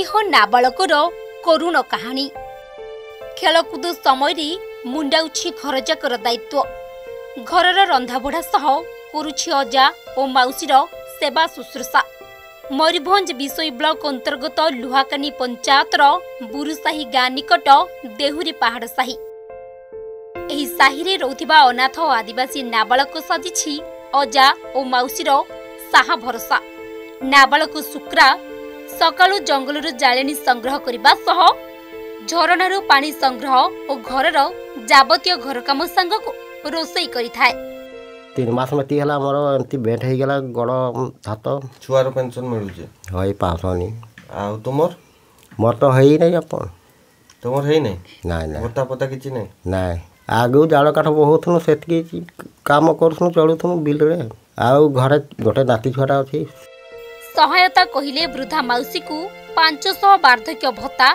निरीह नाबालकर करुण कहानी। खेलकूद समय मुंडाउछि घरजाकर दायित्व। घरर रंधाबढ़ा सह करुछि अजा और मौसीर सेवा शुश्रूषा। मयूरभंज विशोई ब्लॉक अंतर्गत लुहाकानी पंचायतर बुरुसाही गाँ निकट देहुरी पहाड़ साही एही साहिरे रोथिबा अनाथ आदिवासी नाबालक साजिछि अजा और मौसीर साहा भरोसा। नाबालक शुक्रा सकाळु जंगल जालेनी संग्रह करिबा सह झरणारु पानी संग्रह और घरर जावतीय घर काम संगको रोसई करिथाय। 3 मास मती हला मोर एंती भेट हे गेला गड़ हाथ छुआर पेंशन मिलुचे होय 500 नि आ तुमर मोर तो हई नै अपन तुमर हई नै नै नै पता पता किछि नै नै आगु जाल काठ बहुत सेतकी काम करसु चलुथु बिल रे आउ घरे गोटे नाती छुआटा अछि। सहायता कहिले वृद्धा मौसी को 500 वार्धक्य भत्ता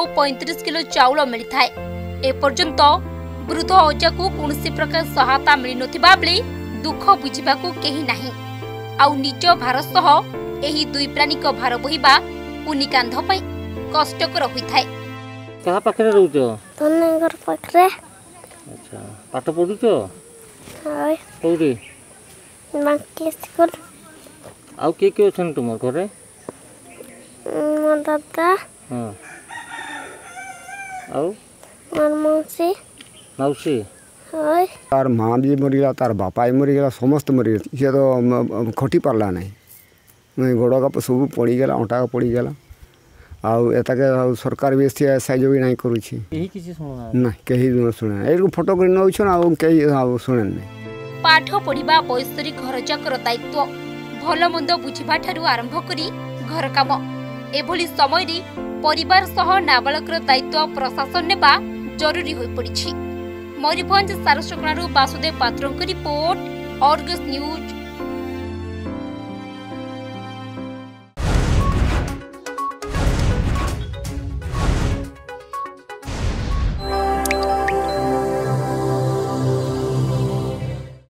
और 35 किलो चाउल मिलता है। एपर्यंत वृद्ध अजा को कौनसी प्रकार सहायता मिल नथिबा बले दुख बुझिबा को केही नाही। आउ निज भार सह एही दुई प्राणी को भार बहिबा उनिकांध पई कष्टकर होई थाए। कहा पाखरे रहउचो तने घर पाखरे। अच्छा पाठ पढुचो हाय पौडी बाकी स्कूल। आउ के छन तुम घरे मोर दादा हां आउ मोर मौसी मौसी हाय तार मां भी मरि गया तार बापा भी मरि गया समस्त मरि गया ये तो खटी पाला नहीं मैं गोड़ का सब पड़ी गेला ओटा का पड़ी गेला आउ एता के सरकार भी से सहयोग भी नहीं करू छी यही किसी सुना नहीं कही न सुना ए फोटो कर न होछन आउ कही सुनन नहीं। पाठ पढ़ीबा पैसरी घर चक्र दायित्व भल मंद बुझा आरंभ करी घर काम एभली समय रे परिवार सह नाबालकर दायित्व प्रशासन नेबा जरूरी हो पड़ी। मयूरभंज सारसकणारू वासुदेव पात्रों की रिपोर्ट, आर्गस न्यूज।